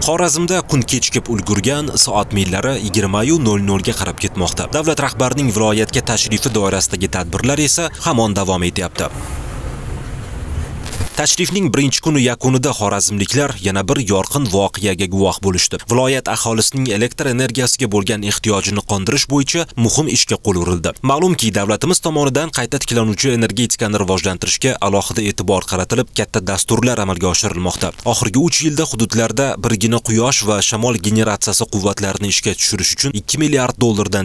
Xorazmda kun kechikib ulgurgan soat millari 20:00 ga qarab ketmoqda. Davlat rahbarining viloyatga tashrifi doirasidagi tadbirlar esa hamon davom etyapti. Tashrifning birinchi kuni yakunida xorazmliklar yana bir yorqin voqeaga guvoh bo'lishdi. Viloyat aholisining elektr energiyasiga bo'lgan ehtiyojini qondirish bo'yicha muhim ishga qo'l urildi. Ma'lumki, davlatimiz tomonidan qayta tiklanuvchi energetikani rivojlantirishga alohida e'tibor qaratilib, katta dasturlar amalga oshirilmoqda. Oxirgi 3 yilda hududlarda birgina quyosh va shamol generatsiyasi quvvatlarini ishga tushirish uchun $2 milliard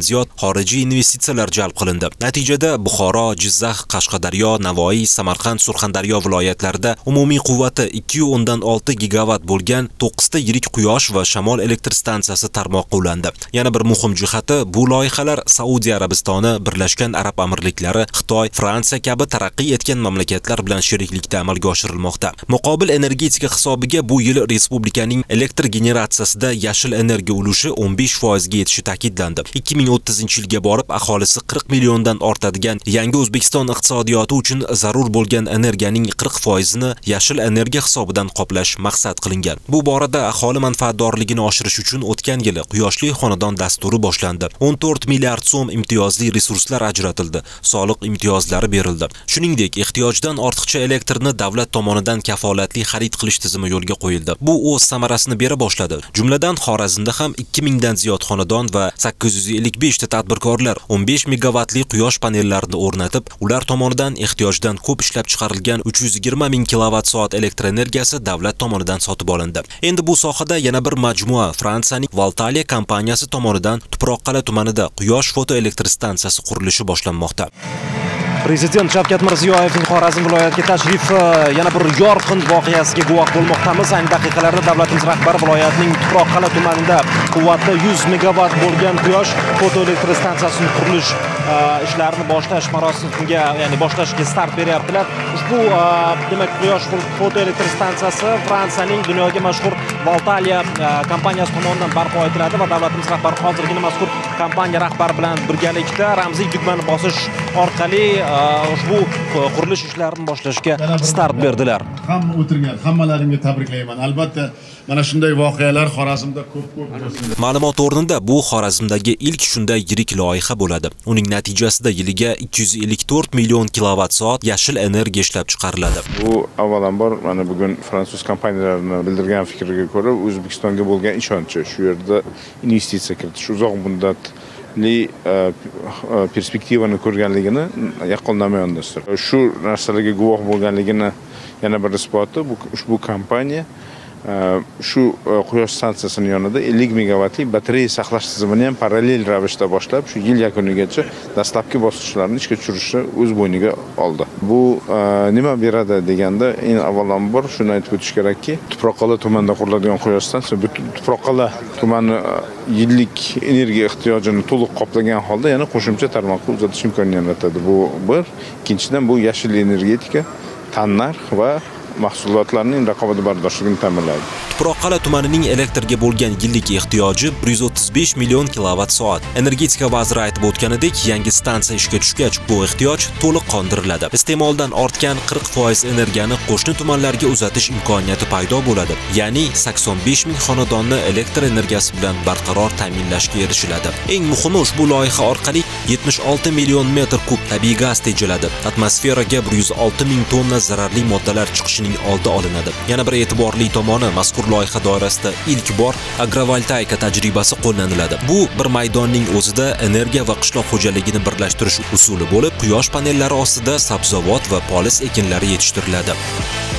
ziyod xorijiy investitsiyalar jalb qilindi. Natijada Buxoro, Jizzax, Qashqadaryo, Navoiy, Samarqand, Surxondaryo viloyatlarida umumiy quvvati 2.6 gigavat bo'lgan 9 ta yirik quyosh va shamol elektr stansiyasi tarmoqqa ulandi. Yana bir muhim jihati, bu loyihalar Saudiya Arabistoni, Birlashgan Arab Amirliklari, Xitoy, Fransiya kabi taraqqiy etgan mamlakatlar bilan sheriklikda amalga oshirilmoqda. Muqobil energetika hisobiga bu yil respublikaning elektr generatsiyasida yashil energiya ulushi 15% ga yetishi ta'kidlandi. 2030-yilga borib aholisi 40 milliondan ortadigan yangi O'zbekiston iqtisodiyoti uchun zarur bo'lgan energiyaning 40% yashil energiya hisobidan qoplash maqsad qilingan. Bu borada aholi manfaatdorligini oshirish uchun o'tgan yili quyoshli xonadon dasturi boshlandi. 14 milliard so'm imtiyozli resurslar ajratildi, soliq imtiyozlari berildi. Shuningdek, ehtiyojdan ortiqcha elektrni davlat tomonidan kafolatli xarid qilish tizimi yo'lga qo'yildi. Bu o'z samarasini bera boshladi. Jumladan, Xorazmda ham 2000 dan ziyod xonadon va 855 ta tadbirkorlar 15 megavatli quyosh panellarini o'rnatib, ular tomonidan ehtiyojdan ko'p ishlab chiqarilgan 320 000 kilovatt-soat elektr energiyasi davlat tomonidan sotib olindi. Endi bu sohada yana bir majmua Fransiyaning Valtailia kompaniyasi tomonidan Tuproqqal'a tumanida quyosh fotoelektr stansiyasi qurilishi boshlanmoqda. Prezident Shavkat Mirziyoyevning Xorazm viloyatiga tashrifi yana bir yorqin voqeasiga guvoh bo'lmoqdamiz. Ayni daqiqalarda davlatimiz rahbari viloyatning Tuproqqal'a tumanida quvvati 100 megavat bo'lgan quyosh fotoelektr stansiyasini qurilish ishlarini boshlash marosimiga, ya'ni boshlashga start beryaptilar. Ushbu demak quyosh fotoelektr stansiyasi Fransiyaning dunyoga mashhur Valtailia kompaniyasi tomonidan barpo etiladi va davlatimiz rahbari hozirgina mazkur kompaniya rahbari bilan birgalikda ramziy tugmani bosish orqali ushbu qurilish ishlarini boshlashga start berdilar. Hamma o'tirgan, hammalaringni tabriklayman. Albatta, mana shunday voqealar Xorazmda ko'p. Ma'lumot o'rnida bu Xorazmdagi ilk shunday yirik loyiha bo'ladi. Uning natijasida yiliga 254 million kilovatt-soat yashil energiya ishlab chiqariladi. Bu avvalambor mana bugun fransuz kompaniyalarining bildirgan fikriga ko'ra O'zbekistonga bo'lgan ishonchi, shu yerda investitsiya kiritish uzoq muddat perspektivani ko'rganligini yaqqol namoyandasdir. Shu narsalarga guvoh bo'lganligini yana bir isboti bu ushbu kompaniya shu quyosh stansiyasining yonida 50 megavatli batareya saqlash tizimini ham parallel ravishda boshlab, shu yil yakunigacha dastlabki bosqichlarini ishga tushirishni o'z bo'yniga oldi. Bu nima beradi deganda, eng avvalambor shuni aytib o'tish kerakki, Tuproqqal'a tumanida quriladigan quyosh stansiyasi butun Tuproqqal'a tumani yillik energiya ehtiyojini to'liq qoplagan holda yana qo'shimcha tarmoqqa uzatish imkoniyatini yaratadi. Bu bir. Ikkinchidan, bu yashil energetika, tannarx va mahsulotlarning raqobatbardoshligini ta'minlaydi. Tuproqqal'a tumanining elektrga bo'lgan yillik ehtiyoji 135 million kilovatt-soat. Energetika vaziri aytib o'tganidek, yangi stansiya ishga tushgach, bu ehtiyoj to'liq qondiriladi. Iste'moldan ortgan 40% energiyani qo'shni tumanlarga uzatish imkoniyati paydo bo'ladi. Ya'ni 85 ming xonadonni elektr energiyasi bilan barqaror ta'minlashga erishiladi. Eng muhimi, ushbu loyiha orqali 76 million metr kub tabiiy gaz tejaladi. Atmosferaga 106 ming tonna zararli moddalar chiqishi oldi olinadi. Yana bir e'tiborli tomoni, mazkur loyiha doirasida ilk bor agrovoltaika tajribasi qo'llaniladi. Bu bir maydonning o'zida energiya va qishloq xo'jaligini birlashtirish usuli bo'lib, quyosh panellari ostida sabzavot va poliz ekinlari yetishtiriladi.